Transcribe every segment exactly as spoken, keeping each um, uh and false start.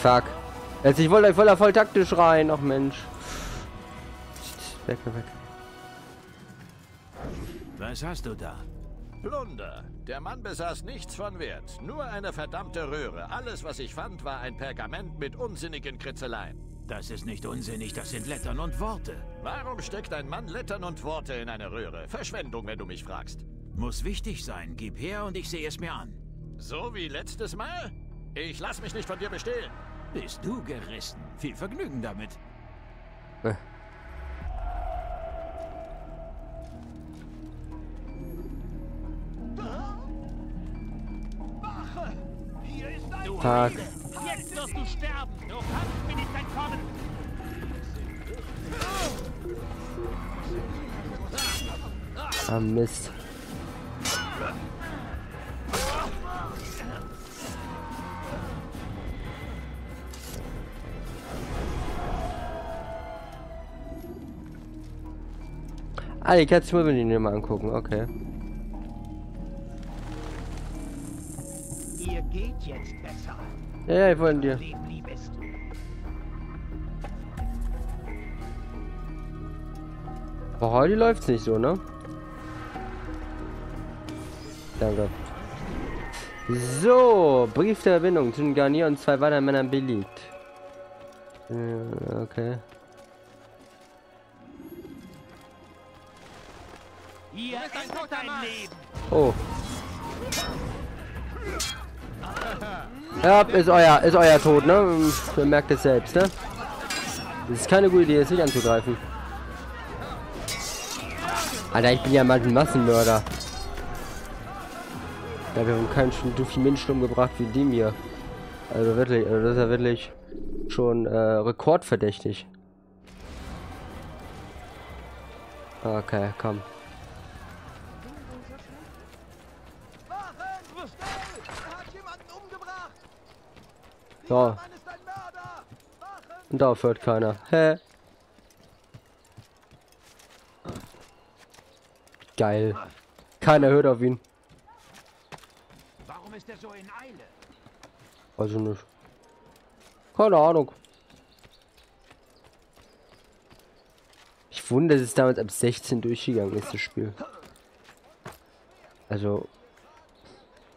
Fuck. Jetzt, ich wollte voll, voll taktisch rein. Ach Mensch. Weg, weg. Was hast du da? Plunder. Der Mann besaß nichts von Wert. Nur eine verdammte Röhre. Alles, was ich fand, war ein Pergament mit unsinnigen Kritzeleien. Das ist nicht unsinnig, das sind Lettern und Worte. Warum steckt ein Mann Lettern und Worte in eine Röhre? Verschwendung, wenn du mich fragst. Muss wichtig sein. Gib her und ich sehe es mir an. So wie letztes Mal? Ich lass mich nicht von dir bestehlen. Bist du gerissen. Viel Vergnügen damit. Äh. Tag. Jetzt wirst du sterben. Du kannst mir nicht entkommen. Ah, Mist. Ah, ich kann es mir die mal angucken. Okay. Ihr geht jetzt besser. Ja, ich wollte dir. Aber heute läuft's nicht so, ne? Danke. So, Brief der Verbindung zwischen Garnier und zwei weiteren Männern beliebt. Ja, okay. Hier ist ein toter Mann. Oh. Ja, ist euer, ist euer Tod, ne? Ihr merkt es selbst, ne? Das ist keine gute Idee, jetzt nicht anzugreifen. Alter, ich bin ja mal ein Massenmörder. Da wir haben keinen so viel Menschen umgebracht wie dem hier. Also wirklich, also das ist ja wirklich schon äh, rekordverdächtig. Okay, komm. So. Und darauf hört keiner. Hä? Geil. Keiner hört auf ihn. Warum ist er so in Eile? Weiß ich nicht. Keine Ahnung. Ich wundere, dass es damals ab sechzehn durchgegangen ist, das Spiel. Also,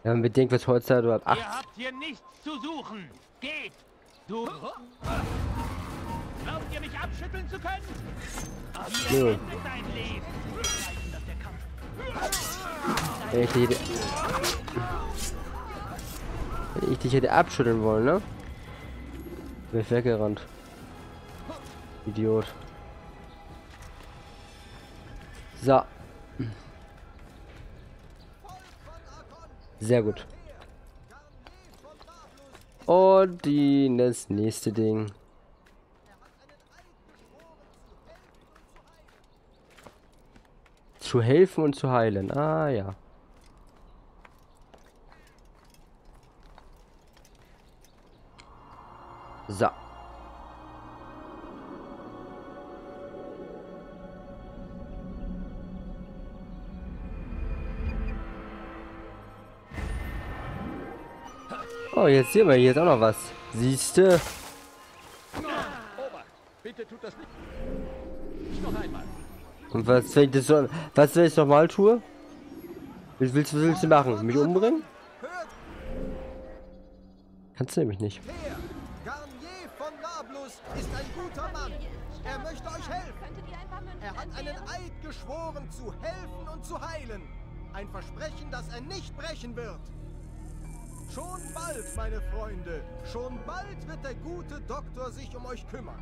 wenn man bedenkt, was heutzutage ab acht. Ihr habt hier nichts zu suchen. Geht! Du. Glaubt ihr, mich abschütteln zu können? Hier endet dein Leben. Wenn ich, dich hätte... Wenn ich dich hätte abschütteln wollen, ne? Wäre ich weggerannt. Idiot. So. Sehr gut. Und die, das nächste Ding. Zu helfen und zu heilen. Ah ja. So. Oh, jetzt sehen wir hier ist auch noch was. Siehste? Und was, wenn ich das so, was, wenn ich nochmal tue? Was willst, was willst du machen? Mich umbringen? Kannst du nämlich nicht. Garnier von Nablus ist ein guter Mann. Er möchte euch helfen. Er hat einen Eid geschworen, zu helfen und zu heilen. Ein Versprechen, das er nicht brechen wird. Schon bald, meine Freunde, schon bald wird der gute Doktor sich um euch kümmern.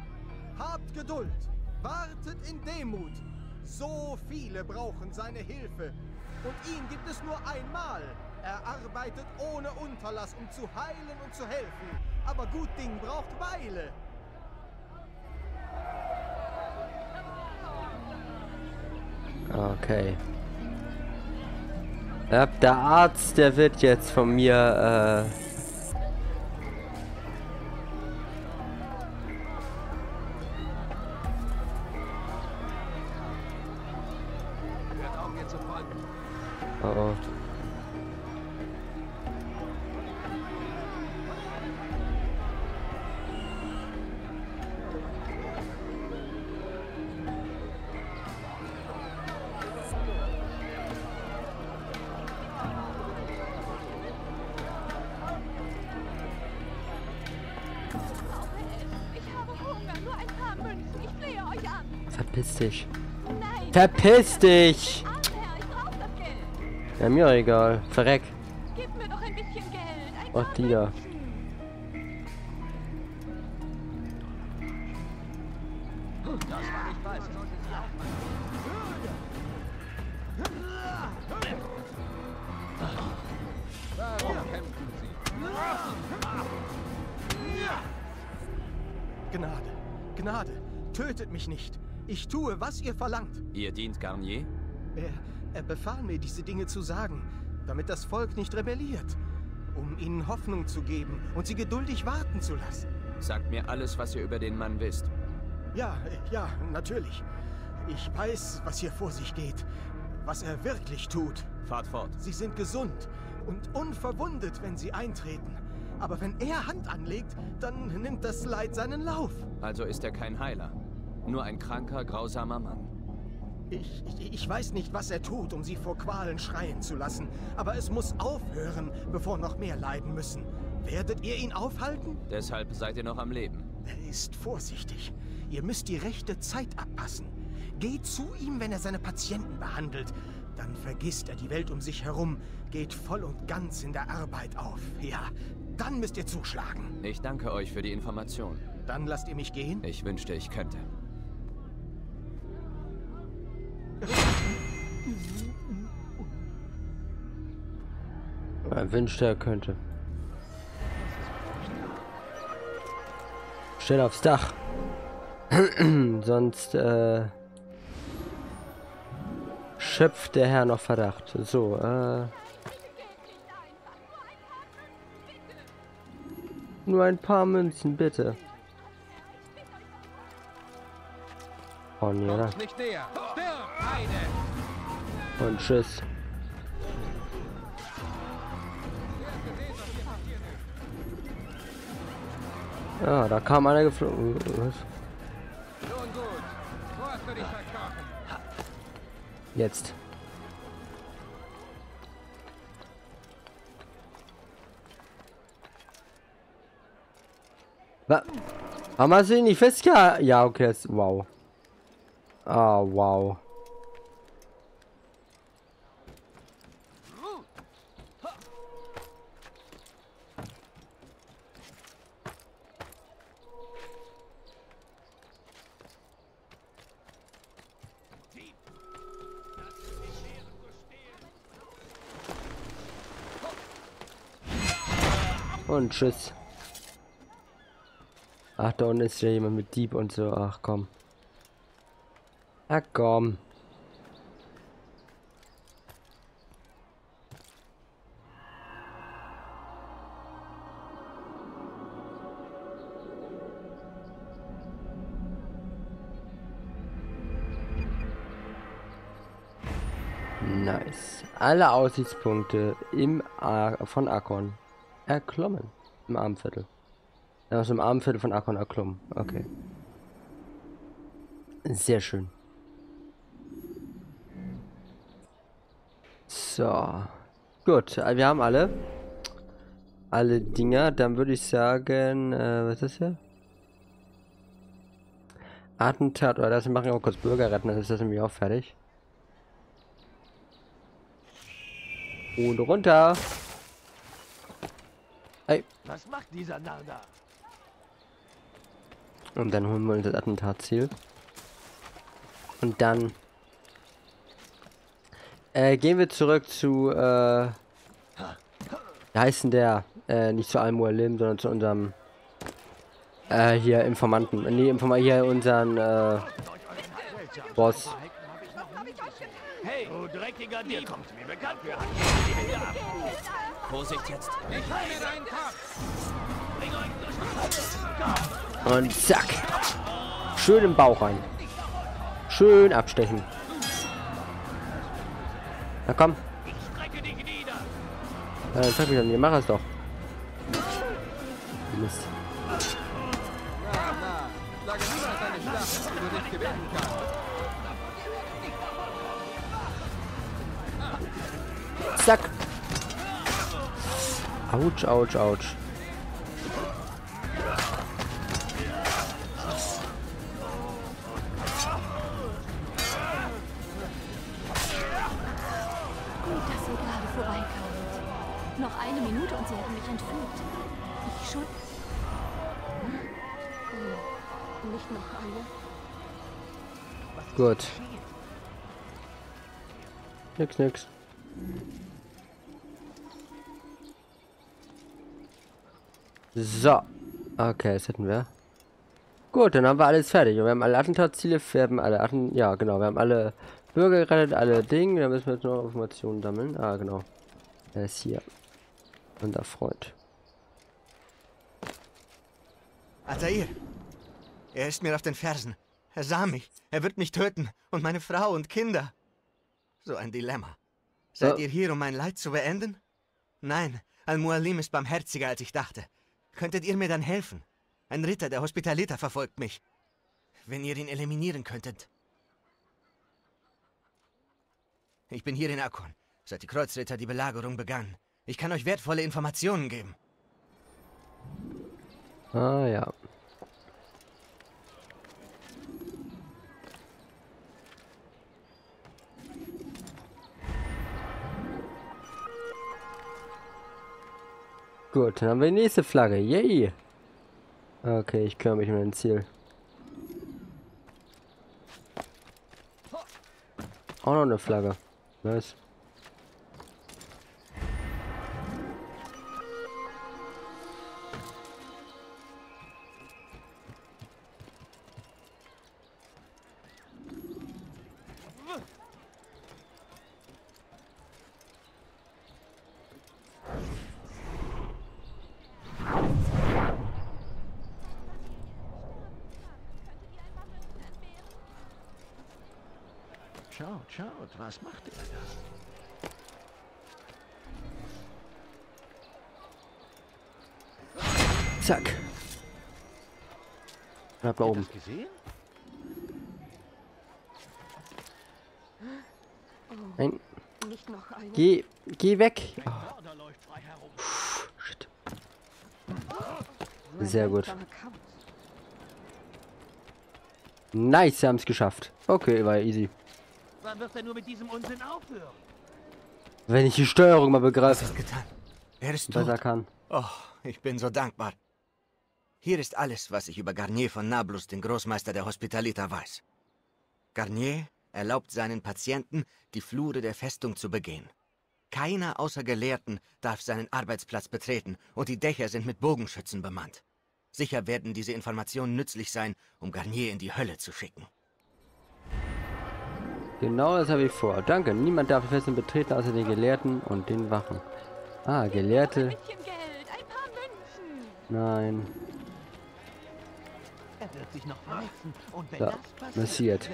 Habt Geduld, wartet in Demut. So viele brauchen seine Hilfe. Und ihn gibt es nur einmal. Er arbeitet ohne Unterlass, um zu heilen und zu helfen. Aber gut Ding braucht Weile. Okay. Der Arzt, der wird jetzt von mir, äh... Oh, oh. Verpiss dich. Nein. Verpiss dich! Ja, mir auch egal. Verreck. Gib mir doch ein bisschen Geld. Ein oh, die da. Gnade, Gnade, tötet mich nicht. Ich tue, was ihr verlangt. Ihr dient Garnier? Er, er befahl mir, diese Dinge zu sagen, damit das Volk nicht rebelliert, um ihnen Hoffnung zu geben und sie geduldig warten zu lassen. Sagt mir alles, was ihr über den Mann wisst. Ja, ja, natürlich. Ich weiß, was hier vor sich geht, was er wirklich tut. Fahrt fort. Sie sind gesund und unverwundet, wenn sie eintreten. Aber wenn er Hand anlegt, dann nimmt das Leid seinen Lauf. Also ist er kein Heiler. Nur ein kranker, grausamer Mann. Ich, ich, ich weiß nicht, was er tut, um sie vor Qualen schreien zu lassen. Aber es muss aufhören, bevor noch mehr leiden müssen. Werdet ihr ihn aufhalten? Deshalb seid ihr noch am Leben. Ist vorsichtig. Ihr müsst die rechte Zeit abpassen. Geht zu ihm, wenn er seine Patienten behandelt. Dann vergisst er die Welt um sich herum, geht voll und ganz in der Arbeit auf. Ja, dann müsst ihr zuschlagen. Ich danke euch für die Information. Dann lasst ihr mich gehen? Ich wünschte, ich könnte. Er wünschte, er könnte. Schnell aufs Dach. Sonst, äh... schöpft der Herr noch Verdacht. So, äh... nur ein paar Münzen, bitte. Oh, ne. Und tschüss. Ah, da kam einer geflogen. Was? Jetzt. Was? Haben wir sie nicht festgehalten? Ja, okay. Jetzt. Wow. Ah, wow. Und tschüss. Ach, da unten ist ja jemand mit Dieb und so. Ach komm. Ach komm. Nice. Alle Aussichtspunkte im A von Akkon erklommen. Im Armviertel. Aus dem Armviertel von Akkon erklommen. Okay. Sehr schön. So. Gut. Wir haben alle. Alle Dinger. Dann würde ich sagen. Äh, was ist hier? Attentat. Oder das machen wir auch kurz Bürger retten. Dann ist das nämlich auch fertig. Und runter. Hey. Was macht dieser Narr da? Und dann holen wir uns das Attentatsziel. Und dann äh, gehen wir zurück zu äh, wie heißt denn der? Äh, nicht zu Al-Mualim, sondern zu unserem äh, hier Informanten. Nee, Inform hier unseren äh, Boss. Hey, du dreckiger Dieb, kommt mir bekannt für Hand. Vorsicht jetzt. Ich heile deinen Kopf. Und zack. Schön im Bauch rein. Schön abstechen. Na komm. Ja, dann zeig mich an mir. Mach es doch. Mist. Zack. Autsch, autsch, autsch. nicht noch eine? Gut. Nix, nix. So. Okay, das hätten wir. Gut, dann haben wir alles fertig. Und wir haben alle Attentatsziele, wir haben alle Atten... Ja, genau, wir haben alle Bürger gerettet, alle Dinge. Da müssen wir jetzt noch Informationen sammeln. Ah, genau. Er ist hier. Unser Freund. Altaïr! Er ist mir auf den Fersen. Er sah mich. Er wird mich töten. Und meine Frau und Kinder. So ein Dilemma. Seid ihr hier, um mein Leid zu beenden? Nein, Al-Mualim ist barmherziger, als ich dachte. Könntet ihr mir dann helfen? Ein Ritter der Hospitaliter verfolgt mich. Wenn ihr ihn eliminieren könntet. Ich bin hier in Akkon, seit die Kreuzritter die Belagerung begannen. Ich kann euch wertvolle Informationen geben. Ah ja. Gut, dann haben wir die nächste Flagge. Yay! Okay, ich kümmere mich um mein Ziel. Auch noch eine Flagge. Nice. Schaut, schaut, was macht ihr da? Zack. Bleib da oben. Habt ihr das gesehen? Nein. Nicht noch eine. Geh, geh weg. Oh. Puh, shit. Sehr gut. Nice, wir haben es geschafft. Okay, war easy. Wann wird er nur mit diesem Unsinn aufhören? Wenn ich die Steuerung mal begreife. Was ist getan? Er ist tot. Was er kann. Oh, ich bin so dankbar. Hier ist alles, was ich über Garnier von Nablus, den Großmeister der Hospitaliter, weiß. Garnier erlaubt seinen Patienten, die Flure der Festung zu begehen. Keiner außer Gelehrten darf seinen Arbeitsplatz betreten und die Dächer sind mit Bogenschützen bemannt. Sicher werden diese Informationen nützlich sein, um Garnier in die Hölle zu schicken. Genau das habe ich vor. Danke. Niemand darf die Festung betreten, außer den Gelehrten und den Wachen. Ah, Gelehrte. Ein bisschen Geld, ein paar Münzen. Nein. Er wird sich noch verletzen. Und wenn da, das passiert.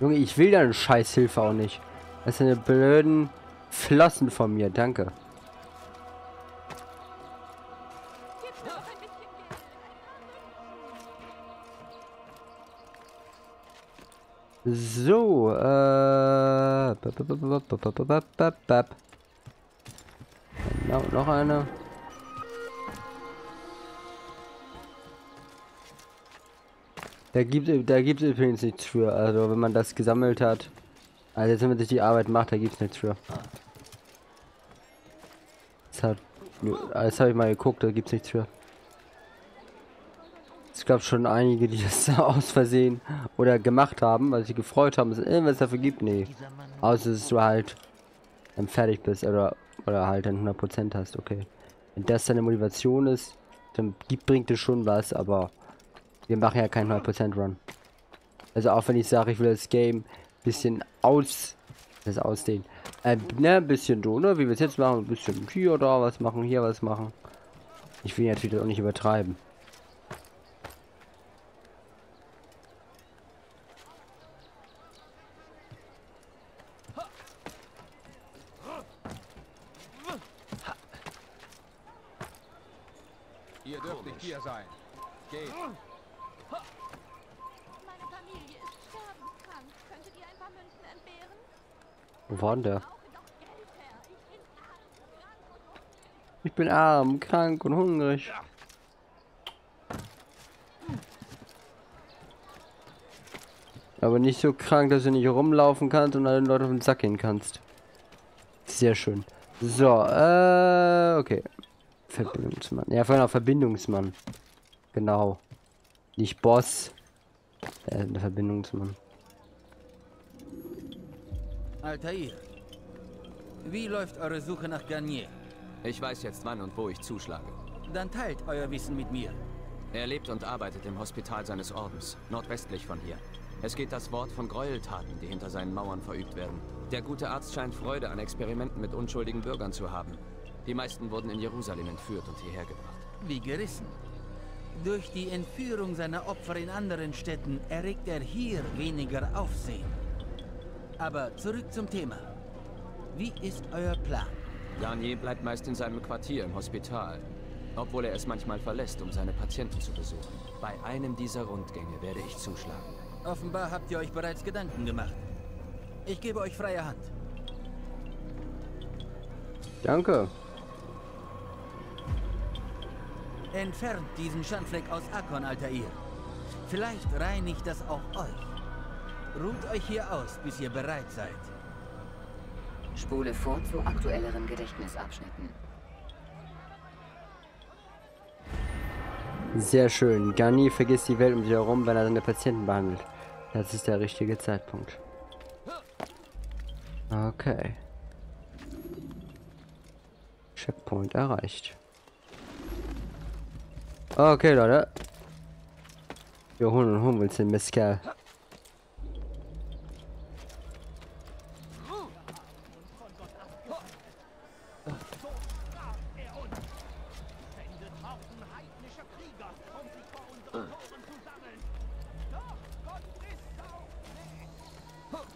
Junge, ich will deine Scheißhilfe auch nicht. Das sind eine blöden Flossen von mir. Danke. So, äh... Genau, noch eine. Da gibt da gibt's übrigens nichts für. Also, wenn man das gesammelt hat. Also, jetzt, wenn man sich die Arbeit macht, da gibt's nichts für. Das hat... Das habe ich mal geguckt, da gibt's nichts für. Es gab schon einige, die das aus Versehen oder gemacht haben, weil sie gefreut haben, dass es irgendwas dafür gibt. Nee. Außer dass du halt dann fertig bist oder, oder halt dann hundert Prozent hast. Okay. Wenn das deine Motivation ist, dann bringt es schon was, aber wir machen ja keinen hundert Prozent Run. Also auch wenn ich sage, ich will das Game ein bisschen aus... Das ausdehnen. Äh, ne, ein bisschen so, ne? Wie wir es jetzt machen. Ein bisschen hier oder was machen, hier was machen. Ich will natürlich auch nicht übertreiben. Ihr dürft nicht hier sein. Geht. Meine Familie ist sterbenkrank. Könntet ihr ein paar Münzen entbehren? Wo war denn der? Ich bin arm, krank und hungrig. Ja. Aber nicht so krank, dass du nicht rumlaufen kannst und allen Leuten auf den Sack gehen kannst. Sehr schön. So, äh, okay. Verbindungsmann. Ja, vorhin auch Verbindungsmann. Genau. Nicht Boss. Der hat eine Verbindung zu machen. Altaïr, wie läuft eure Suche nach Garnier? Ich weiß jetzt, wann und wo ich zuschlage. Dann teilt euer Wissen mit mir. Er lebt und arbeitet im Hospital seines Ordens, nordwestlich von hier. Es geht das Wort von Gräueltaten, die hinter seinen Mauern verübt werden. Der gute Arzt scheint Freude an Experimenten mit unschuldigen Bürgern zu haben. Die meisten wurden in Jerusalem entführt und hierher gebracht. Wie gerissen. Durch die Entführung seiner Opfer in anderen Städten erregt er hier weniger Aufsehen. Aber zurück zum Thema. Wie ist euer Plan? Garnier bleibt meist in seinem Quartier im Hospital, obwohl er es manchmal verlässt, um seine Patienten zu besuchen. Bei einem dieser Rundgänge werde ich zuschlagen. Offenbar habt ihr euch bereits Gedanken gemacht. Ich gebe euch freie Hand. Danke. Entfernt diesen Schandfleck aus Akkon, Altair. Vielleicht reinigt das auch euch. Ruht euch hier aus, bis ihr bereit seid. Spule vor zu aktuelleren Gedächtnisabschnitten. Sehr schön. Garnier vergisst die Welt um sich herum, wenn er seine Patienten behandelt. Das ist der richtige Zeitpunkt. Okay. Checkpoint erreicht. Okay, Leute. Wir holen und holen uns den Mescal.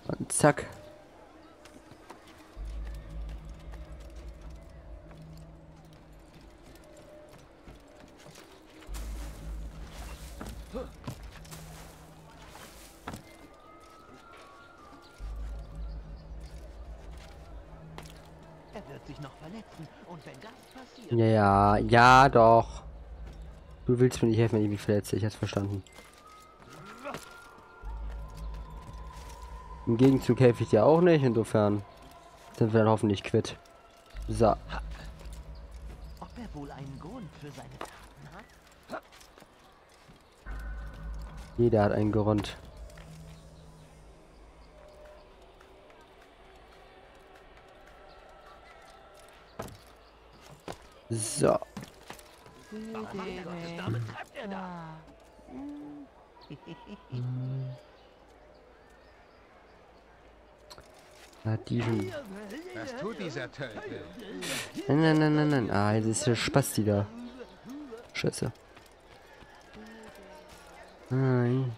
Und zack. Er wird sich noch verletzen und wenn das passiert. Ja, ja, doch. Du willst mir nicht helfen, wenn ich mich verletze. Ich hab's verstanden. Im Gegenzug helfe ich dir auch nicht, insofern sind wir dann hoffentlich quitt. So. Ob er wohl einen Grund für seine Taten hat? Jeder hat einen Grund. So. Damit treibt er da. Diesen. Was tut dieser Tölpel? Nein, nein, nein, nein, nein. Ah, jetzt ist der Spasti da. Scheiße. Nein.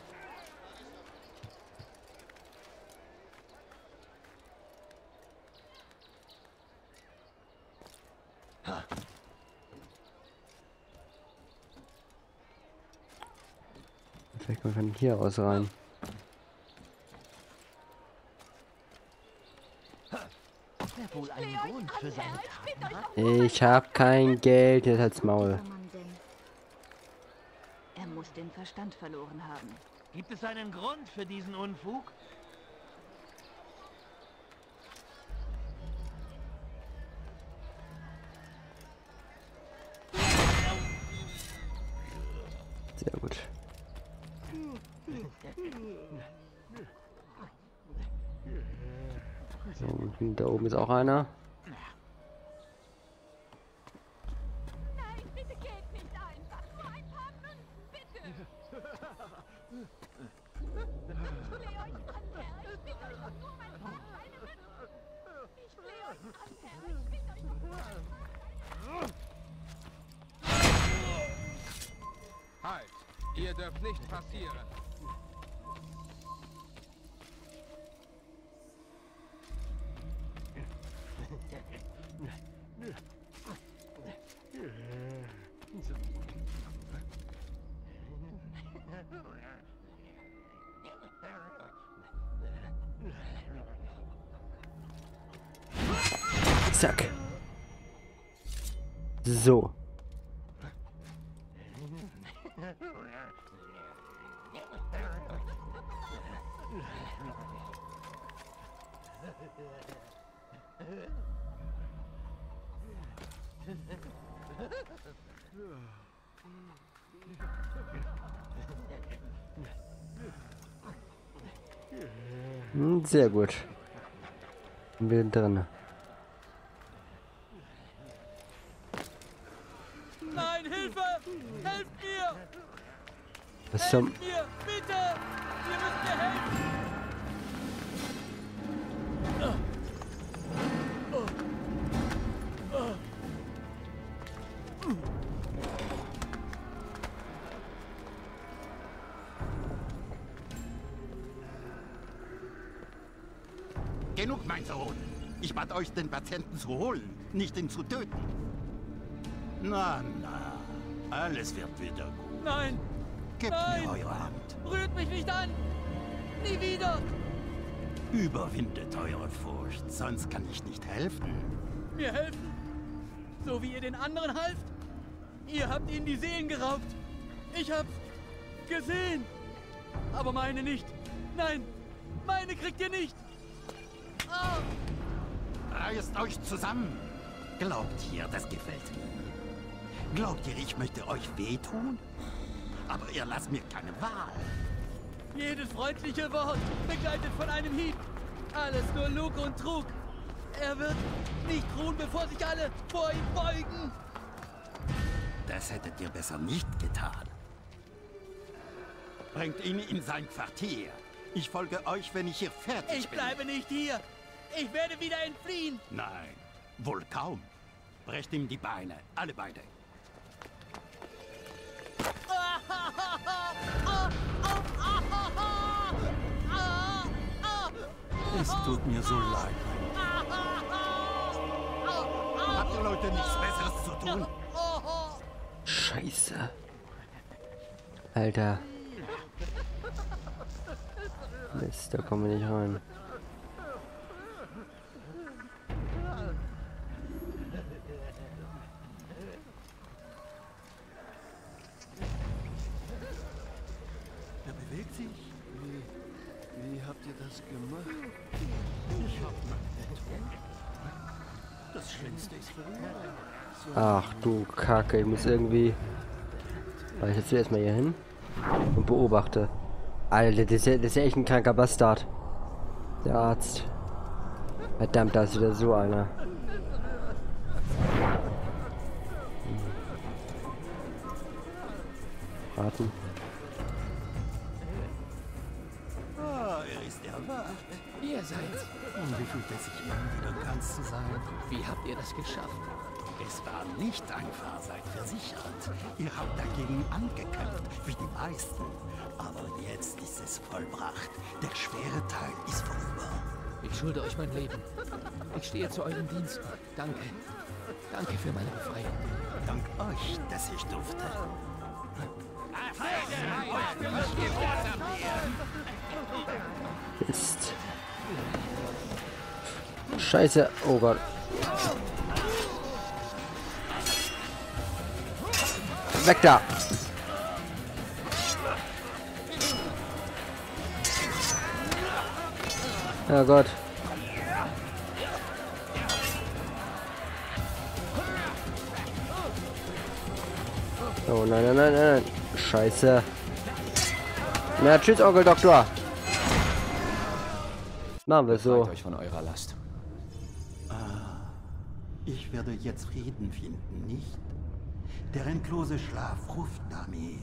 Vielleicht kommt man hier aus rein. Ich hab kein Geld, jetzt halt's Maul. Er muss den Verstand verloren haben. Gibt es einen Grund für diesen Unfug? Sehr gut. So, und da oben ist auch einer. Halt! Ihr dürft nicht passieren! Zack. So. Sehr gut. Sind wir drin? Nein, Hilfe! Helft mir! Was zum... Helft mir, bitte! Ihr müsst mir helfen! Genug, mein Sohn. Ich bat euch, den Patienten zu holen, nicht ihn zu töten. Na, na, alles wird wieder gut. Nein! Gebt Nein. mir eure Hand. Rührt mich nicht an! Nie wieder! Überwindet eure Furcht, sonst kann ich nicht helfen. Mir helfen? So wie ihr den anderen halft? Ihr habt ihnen die Seelen geraubt. Ich hab's gesehen. Aber meine nicht. Nein, meine kriegt ihr nicht. Ah. Reißt euch zusammen. Glaubt ihr, das gefällt mir? Glaubt ihr, ich möchte euch wehtun? Aber ihr lasst mir keine Wahl. Jedes freundliche Wort begleitet von einem Hieb. Alles nur Lug und Trug. Er wird nicht ruhen, bevor sich alle vor ihm beugen. Das hättet ihr besser nicht getan. Bringt ihn in sein Quartier. Ich folge euch, wenn ich hier fertig bin. Ich bleibe nicht hier. Ich werde wieder entfliehen. Nein, wohl kaum. Brecht ihm die Beine, alle beide. Es tut mir so leid. Habt ihr Leute nichts Besseres zu tun? Scheiße. Alter. Mist, da kommen wir nicht rein. Er bewegt sich. Wie, wie habt ihr das gemacht? Ich hab mein Das Schlimmste ist vorüber. Ach du Kacke, ich muss irgendwie... Weil ich jetzt erstmal hier hin und beobachte. Alter, das ist, ja, das ist ja echt ein kranker Bastard. Der Arzt. Verdammt, da ist wieder so einer. Hm. Warten. Oh, er ist erwacht. Ihr seid. Und wie fühlt es sich an, wieder ganz zu sein? Wie habt ihr das geschafft? Es war nicht einfach, seid versichert. Ihr habt dagegen angekämpft, wie die meisten. Aber jetzt ist es vollbracht. Der schwere Teil ist vorüber. Ich schulde euch mein Leben. Ich stehe zu euren Diensten. Danke. Danke für meine Befreiung. Dank euch, dass ich durfte. Mist. Scheiße. Oh Gott. Weg da! Oh Gott. Oh nein, nein, nein, nein. Scheiße. Na, tschüss, Onkel Doktor. Machen wir so. Euch von eurer Last. Ah, ich werde jetzt Frieden finden, nicht? Der endlose Schlaf ruft nach mir.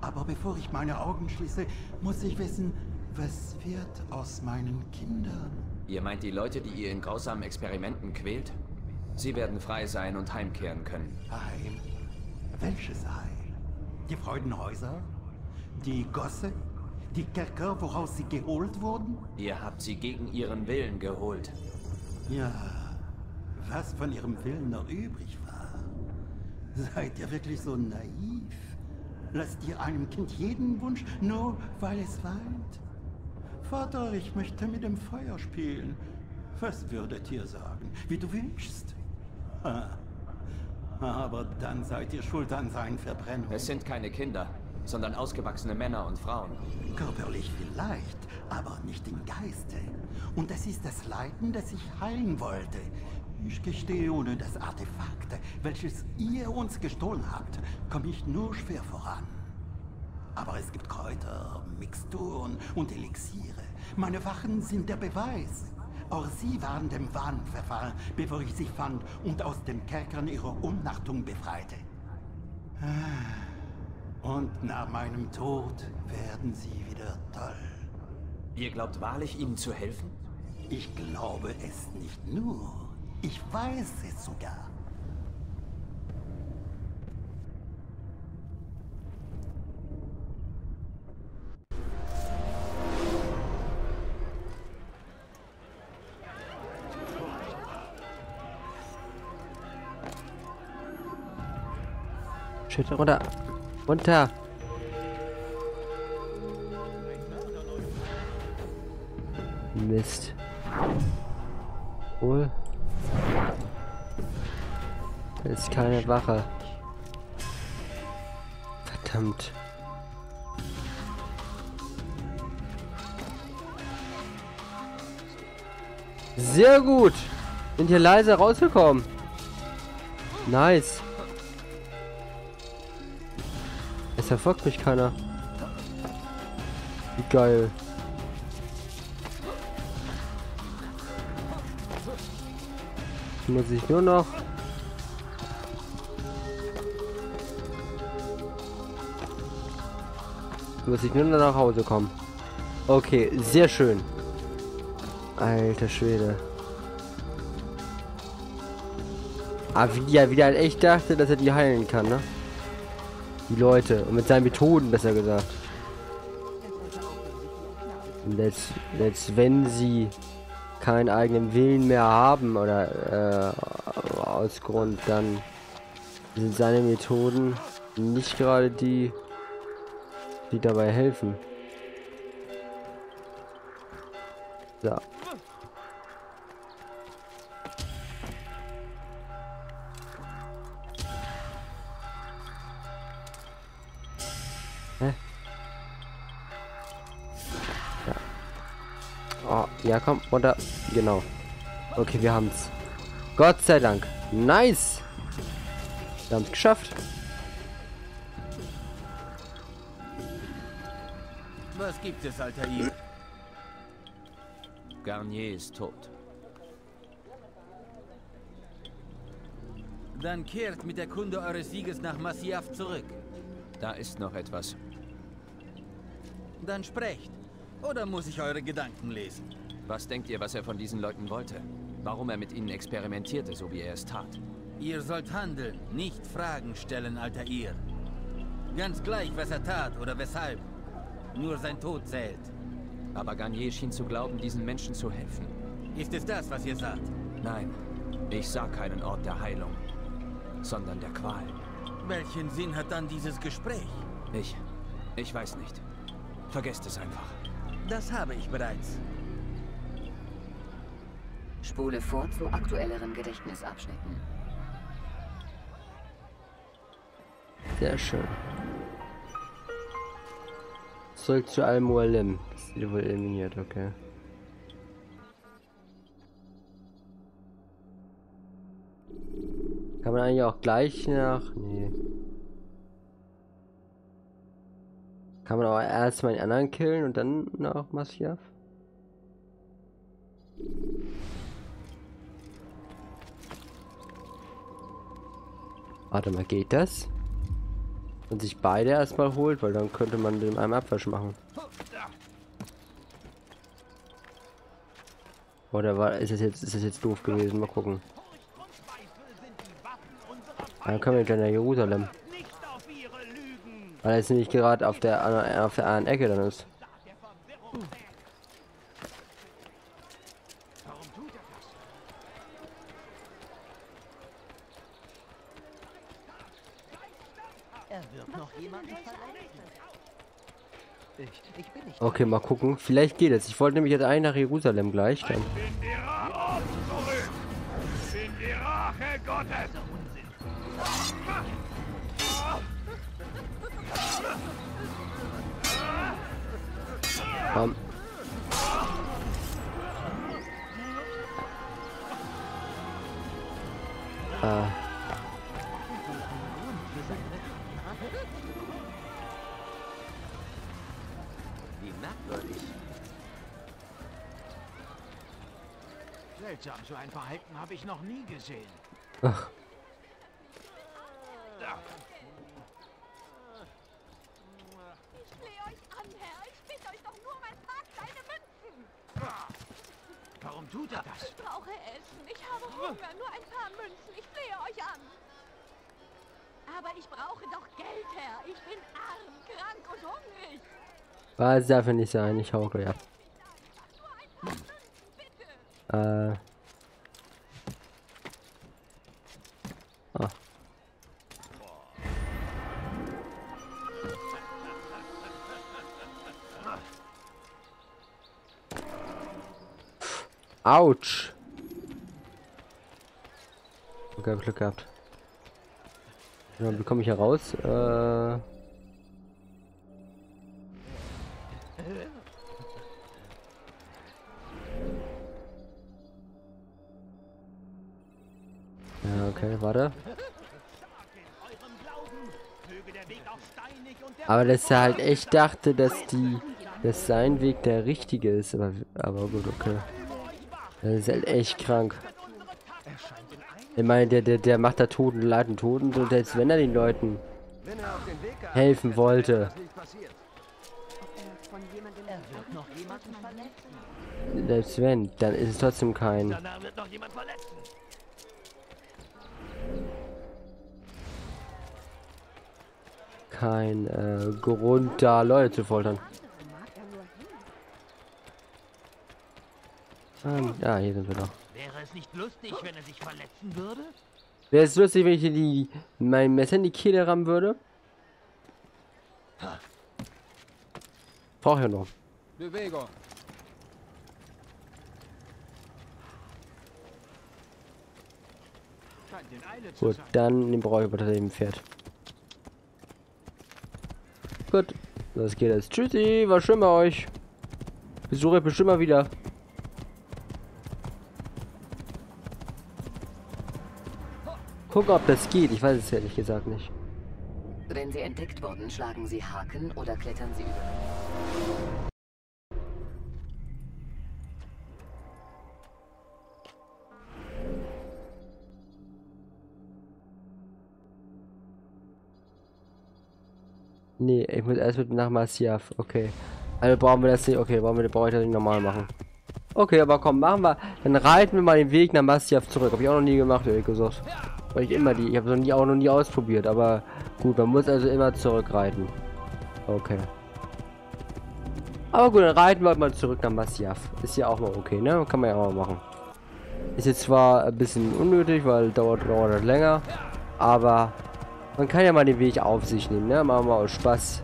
Aber bevor ich meine Augen schließe, muss ich wissen, was wird aus meinen Kindern? Ihr meint die Leute, die ihr in grausamen Experimenten quält? Sie werden frei sein und heimkehren können. Heim? Welches Heil? Die Freudenhäuser? Die Gosse? Die Kerker, woraus sie geholt wurden? Ihr habt sie gegen ihren Willen geholt. Ja, was von ihrem Willen noch übrig war. Seid ihr wirklich so naiv? Lasst ihr einem Kind jeden Wunsch, nur weil es weint? Vater, ich möchte mit dem Feuer spielen. Was würdet ihr sagen? Wie du wünschst? Ha. Aber dann seid ihr schuld an seinen Verbrennungen. Es sind keine Kinder, sondern ausgewachsene Männer und Frauen. Körperlich vielleicht, aber nicht im Geiste. Und das ist das Leiden, das ich heilen wollte. Ich gestehe, ohne das Artefakt, welches ihr uns gestohlen habt, komme ich nur schwer voran. Aber es gibt Kräuter, Mixturen und Elixiere. Meine Wachen sind der Beweis. Auch sie waren dem Wahn verfallen, bevor ich sie fand und aus den Kerkern ihrer Umnachtung befreite. Und nach meinem Tod werden sie wieder toll. Ihr glaubt wahrlich, ihnen zu helfen? Ich glaube es nicht nur. Ich weiß es sogar. Schütte runter. Runter. Mist. Wohl. Da ist keine Wache. Verdammt. Sehr gut. Sind hier leise rausgekommen. Nice. Es verfolgt mich keiner. Wie geil. Muss ich nur noch muss ich nur noch nach Hause kommen. Okay, sehr schön. Alter Schwede. Aber wie der wieder echt dachte, dass er die heilen kann, ne? Die Leute. Und mit seinen Methoden, besser gesagt. Und jetzt, jetzt wenn sie keinen eigenen Willen mehr haben oder äh, aus Grund, dann sind seine Methoden nicht gerade die, die dabei helfen. So. Hä? Ja. Oh, ja, komm, runter. Genau. Okay, wir haben's. Gott sei Dank. Nice. Wir haben's geschafft. Was gibt es, Altaïr? Garnier ist tot. Dann kehrt mit der Kunde eures Sieges nach Masyaf zurück. Da ist noch etwas. Dann sprecht. Oder muss ich eure Gedanken lesen? Was denkt ihr, was er von diesen Leuten wollte? Warum er mit ihnen experimentierte, so wie er es tat? Ihr sollt handeln, nicht Fragen stellen, Altaïr. Ganz gleich, was er tat oder weshalb. Nur sein Tod zählt. Aber Garnier schien zu glauben, diesen Menschen zu helfen. Ist es das, was ihr sagt? Nein, ich sah keinen Ort der Heilung, sondern der Qual. Welchen Sinn hat dann dieses Gespräch? Ich... ich weiß nicht. Vergesst es einfach. Das habe ich bereits. Spule vor zu aktuelleren Gedächtnisabschnitten. Sehr schön. Zurück zu Al-Mualim. Das ist wohl eliminiert, okay. Kann man eigentlich auch gleich nach... Nee. Kann man aber erstmal den anderen killen und dann nach Masyaf? Warte mal, geht das? Und sich beide erstmal holt, weil dann könnte man dem einen Abwasch machen. Oder war, ist das jetzt, ist das jetzt doof gewesen? Mal gucken. Dann können wir dann nach Jerusalem. Weil er jetzt nämlich gerade auf der anderen auf der anderen Ecke dann ist. Okay, mal gucken. Vielleicht geht es. Ich wollte nämlich jetzt einen nach Jerusalem gleich. Dann. Komm. Ah. merkwürdig. Seltsam, so ein Verhalten habe ich noch nie gesehen. Ach. Da. Ich flehe euch an, Herr. Ich bitte euch doch nur, mein Tag, deine Münzen. Warum tut er das? Ich brauche Essen. Ich habe Hunger. Nur ein paar Münzen. Ich flehe euch an. Aber ich brauche doch Geld, Herr. Ich bin arm, krank und hungrig. Was darf nicht sein? Ich hau gleich ab. Äh. Ah. Autsch. Okay, hab Glück gehabt. Dann bekomme ich hier raus. Äh. Okay, warte. Aber das ist halt, ich dachte, dass die, dass sein Weg der richtige ist, aber, aber gut, okay. Das ist halt echt krank. Ich meine, der, der, der macht da Toten, leiden Toten, und selbst wenn er den Leuten helfen wollte. Selbst wenn, dann ist es trotzdem kein. Kein äh, Grund, da Leute zu foltern. Ähm, ah, hier sind wir doch. Wäre es nicht lustig, wenn er sich verletzen würde? Wäre es lustig, wenn ich hier die, mein Messer in die Kehle rammen würde? Brauche ich noch. Bewegung. Gut, dann den brauche ich aber tatsächlich ein Pferd. Gut, das geht jetzt. Tschüssi, war schön bei euch. Besuche bestimmt mal wieder. Gucken, ob das geht. Ich weiß es ehrlich gesagt nicht. Wenn sie entdeckt wurden, schlagen sie Haken oder klettern sie über. Nee, ich muss erst mit nach Masyaf. Okay. Also brauchen wir das nicht. Okay, brauchen wir, brauche ich das nicht normal machen. Okay, aber komm, machen wir. Dann reiten wir mal den Weg nach Masyaf zurück. Habe ich auch noch nie gemacht, ehrlich gesagt. Weil ich immer die. Ich habe es noch nie, auch noch nie ausprobiert. Aber gut, man muss also immer zurückreiten. Okay. Aber gut, dann reiten wir mal zurück nach Masyaf. Ist ja auch mal okay, ne? Kann man ja auch mal machen. Ist jetzt zwar ein bisschen unnötig, weil dauert, dauert länger. Aber. Man kann ja mal den Weg auf sich nehmen, ne? Machen wir mal aus Spaß.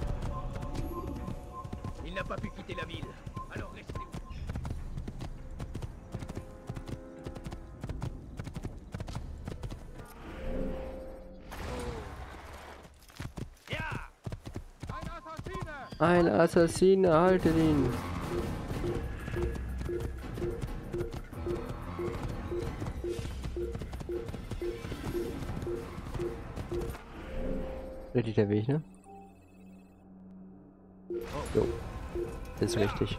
Ein Assassine, haltet ihn. Richtig der Weg, ne? Jo. Ist richtig. Ich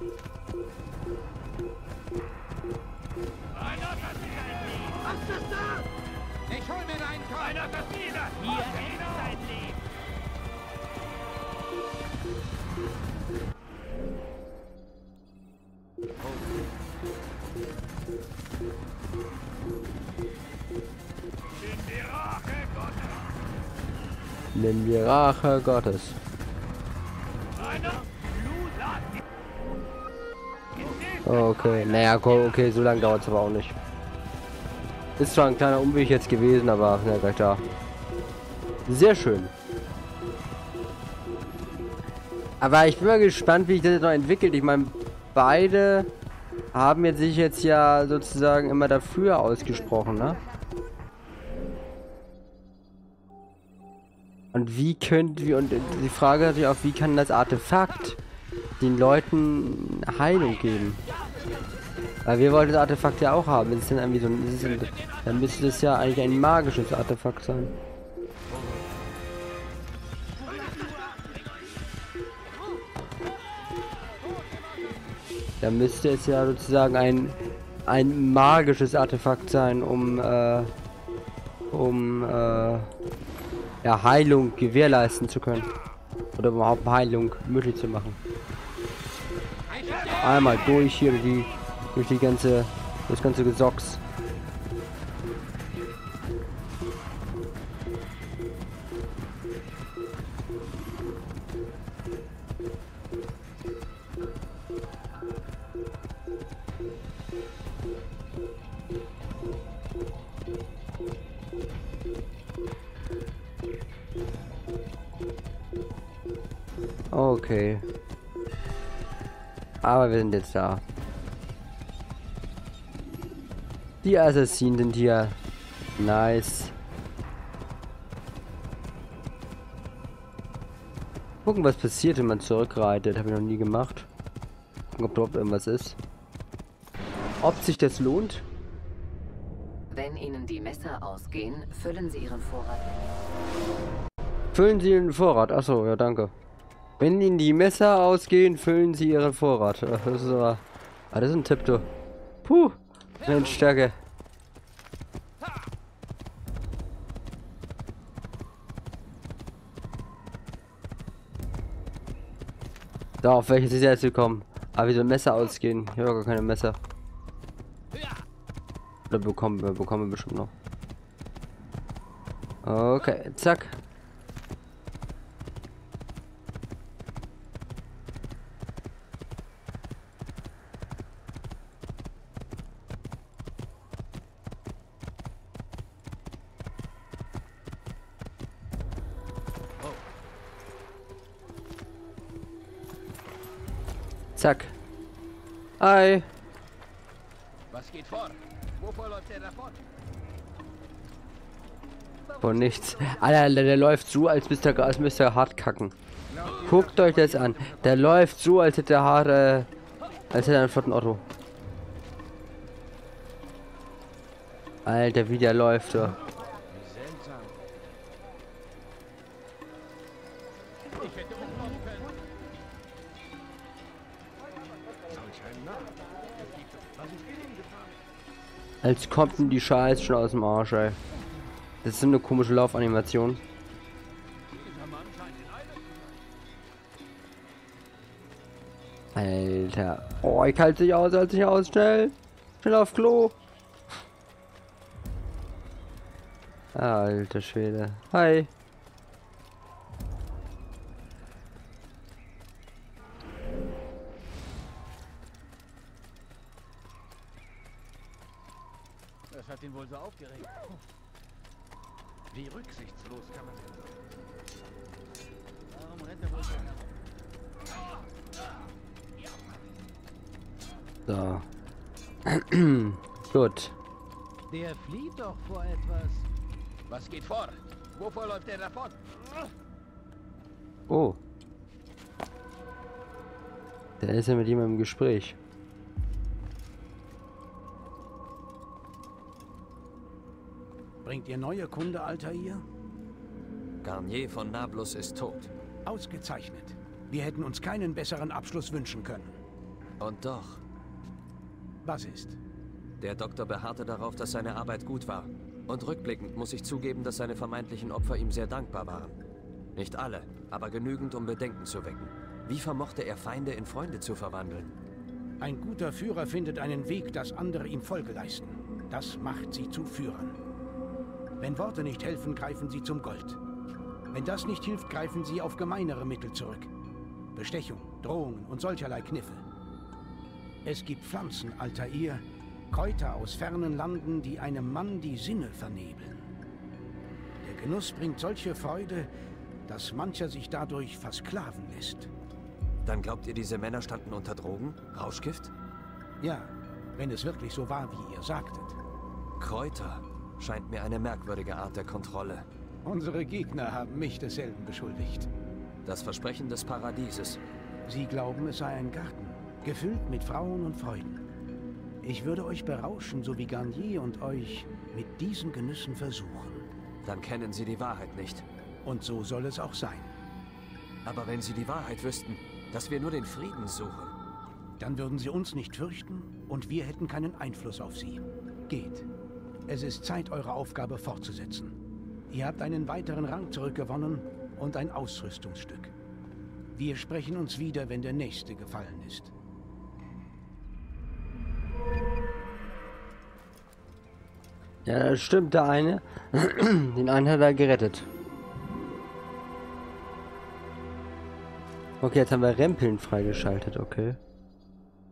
hol mir einen Keiner Verfehler! Hier endet dein Leben! Nimm die Rache Gottes. Okay, naja, komm, okay, so lange dauert es aber auch nicht. Ist zwar ein kleiner Umweg jetzt gewesen, aber na, gleich da. Sehr schön. Aber ich bin mal gespannt, wie sich das jetzt noch entwickelt. Ich meine, beide haben jetzt sich jetzt ja sozusagen immer dafür ausgesprochen, ne? Und wie könnt wir, und die Frage natürlich auch, wie kann das Artefakt den Leuten Heilung geben? Weil wir wollten das Artefakt ja auch haben. Ist denn irgendwie so ein, ist denn, dann müsste das ja eigentlich ein magisches Artefakt sein. Dann müsste es ja sozusagen ein, ein magisches Artefakt sein, um, äh, um, äh, ja, Heilung gewährleisten zu können. Oder überhaupt Heilung möglich zu machen. Einmal durch hier die, durch die ganze, das ganze Gesocks. Okay. Aber wir sind jetzt da. Die Assassinen sind hier. Nice. Gucken, was passiert, wenn man zurückreitet. Habe ich noch nie gemacht. Gucken, ob dort irgendwas ist. Ob sich das lohnt? Wenn Ihnen die Messer ausgehen, füllen Sie Ihren Vorrat. Füllen Sie Ihren Vorrat. Achso, ja, danke. Wenn Ihnen die Messer ausgehen, füllen Sie Ihren Vorrat. Das ist aber... Ah, das ist ein Tipp, du. Puh. Mensch, Stärke. So, auf welches ist jetzt gekommen? Aber wieso Messer ausgehen? Ich habe gar keine Messer. Oder bekommen wir, bekommen wir bestimmt noch. Okay, zack. Zack. Hi. Was geht vor? Wovor läuft der davon? Von nichts. Alter, der, der läuft so, als müsste er, als müsste er hart kacken. Guckt euch das an. Der läuft so, als hätte er hart, äh, als hätte er einen flotten Otto. Alter, wie der läuft. So. Als kommt denn die Scheiße schon aus dem Arsch, ey. Das ist eine komische Laufanimation. Alter. Oh, ich halte sich aus, halte sich aus. Schnell. Schnell auf Klo. Alter Schwede. Hi. Das hat ihn wohl so aufgeregt. Wie rücksichtslos kann man denn? Warum rennt er wohl so? So. Gut. Der flieht doch vor etwas. Was geht vor? Wovor läuft er davon? Oh. Da ist er mit jemandem im Gespräch. Bringt ihr neue Kunde, Altaïr? Garnier von Nablus ist tot. Ausgezeichnet. Wir hätten uns keinen besseren Abschluss wünschen können. Und doch. Was ist? Der Doktor beharrte darauf, dass seine Arbeit gut war. Und rückblickend muss ich zugeben, dass seine vermeintlichen Opfer ihm sehr dankbar waren. Nicht alle, aber genügend, um Bedenken zu wecken. Wie vermochte er, Feinde in Freunde zu verwandeln? Ein guter Führer findet einen Weg, dass andere ihm Folge leisten. Das macht sie zu Führern. Wenn Worte nicht helfen, greifen sie zum Gold. Wenn das nicht hilft, greifen sie auf gemeinere Mittel zurück. Bestechung, Drohungen und solcherlei Kniffe. Es gibt Pflanzen, Altaïr, Kräuter aus fernen Landen, die einem Mann die Sinne vernebeln. Der Genuss bringt solche Freude, dass mancher sich dadurch versklaven lässt. Dann glaubt ihr, diese Männer standen unter Drogen? Rauschgift? Ja, wenn es wirklich so war, wie ihr sagtet. Kräuter... scheint mir eine merkwürdige Art der Kontrolle. Unsere Gegner haben mich desselben beschuldigt. Das Versprechen des Paradieses. Sie glauben, es sei ein Garten, gefüllt mit Frauen und Freuden. Ich würde euch berauschen, so wie Garnier, und euch mit diesen Genüssen versuchen. Dann kennen Sie die Wahrheit nicht. Und so soll es auch sein. Aber wenn Sie die Wahrheit wüssten, dass wir nur den Frieden suchen. Dann würden sie uns nicht fürchten und wir hätten keinen Einfluss auf sie. Geht. Es ist Zeit, eure Aufgabe fortzusetzen. Ihr habt einen weiteren Rang zurückgewonnen und ein Ausrüstungsstück. Wir sprechen uns wieder, wenn der nächste gefallen ist. Ja, stimmt, der eine. Den einen hat er gerettet. Okay, jetzt haben wir Rempeln freigeschaltet, okay.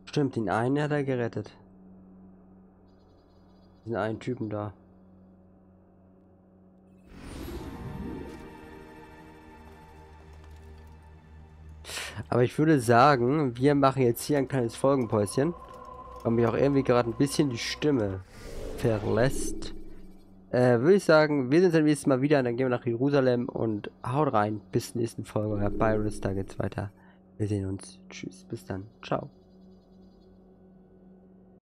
Stimmt, den einen hat er gerettet. Diesen einen Typen da. Aber ich würde sagen, wir machen jetzt hier ein kleines Folgenpäuschen. Weil mich auch irgendwie gerade ein bisschen die Stimme verlässt. Äh, würde ich sagen, wir sehen uns dann nächstes Mal wieder. Dann gehen wir nach Jerusalem und haut rein. Bis zur nächsten Folge. Bei Pyres, da geht's weiter. Wir sehen uns. Tschüss, bis dann. Ciao.